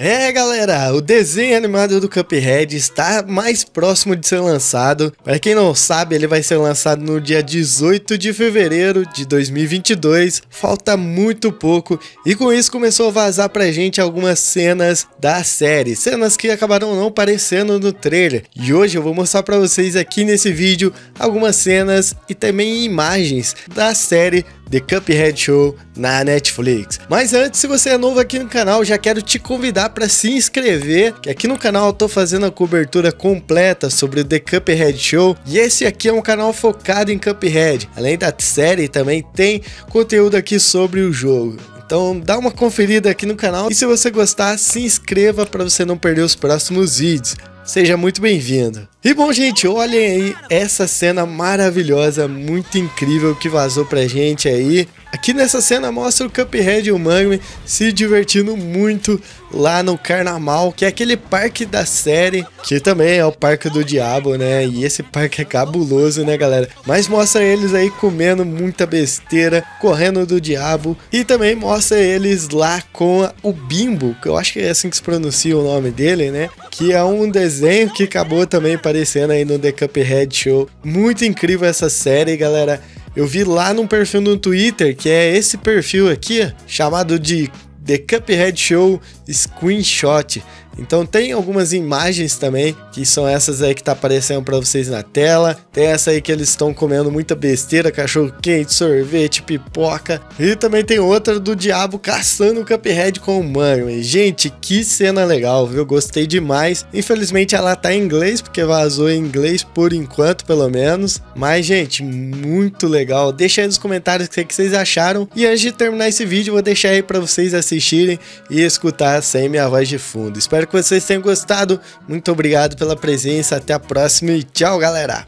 É galera, o desenho animado do Cuphead está mais próximo de ser lançado. Para quem não sabe, ele vai ser lançado no dia 18 de fevereiro de 2022, falta muito pouco. E com isso começou a vazar pra gente algumas cenas da série, cenas que acabaram não aparecendo no trailer. E hoje eu vou mostrar pra vocês aqui nesse vídeo algumas cenas e também imagens da série The Cuphead Show na Netflix. Mas antes, se você é novo aqui no canal, já quero te convidar para se inscrever, que aqui no canal eu tô fazendo a cobertura completa sobre o The Cuphead Show, e esse aqui é um canal focado em Cuphead. Além da série, também tem conteúdo aqui sobre o jogo. Então dá uma conferida aqui no canal, e se você gostar, se inscreva para você não perder os próximos vídeos. Seja muito bem-vindo. E bom, gente, olhem aí essa cena maravilhosa, muito incrível que vazou pra gente aí. Aqui nessa cena mostra o Cuphead e o Mugman se divertindo muito lá no Carnaval, que é aquele parque da série, que também é o Parque do Diabo, né? E esse parque é cabuloso, né, galera? Mas mostra eles aí comendo muita besteira, correndo do diabo. E também mostra eles lá com o Bimbo, que eu acho que é assim que se pronuncia o nome dele, né? Que é um desenho que acabou também aparecendo aí no The Cuphead Show. Muito incrível essa série, galera. Eu vi lá num perfil no Twitter, que é esse perfil aqui, chamado de The Cuphead Show Screenshot. Então tem algumas imagens também, que são essas aí que tá aparecendo pra vocês na tela. Tem essa aí que eles estão comendo muita besteira, cachorro quente, sorvete, pipoca. E também tem outra do diabo caçando o Cuphead com o Mugman. Gente, que cena legal, viu? Gostei demais. Infelizmente ela tá em inglês, porque vazou em inglês por enquanto, pelo menos. Mas, gente, muito legal. Deixa aí nos comentários o que vocês acharam. E antes de terminar esse vídeo, vou deixar aí pra vocês assistirem e escutar sem minha voz de fundo. Espero que vocês tenham gostado. Muito obrigado pela presença. Até a próxima e tchau, galera.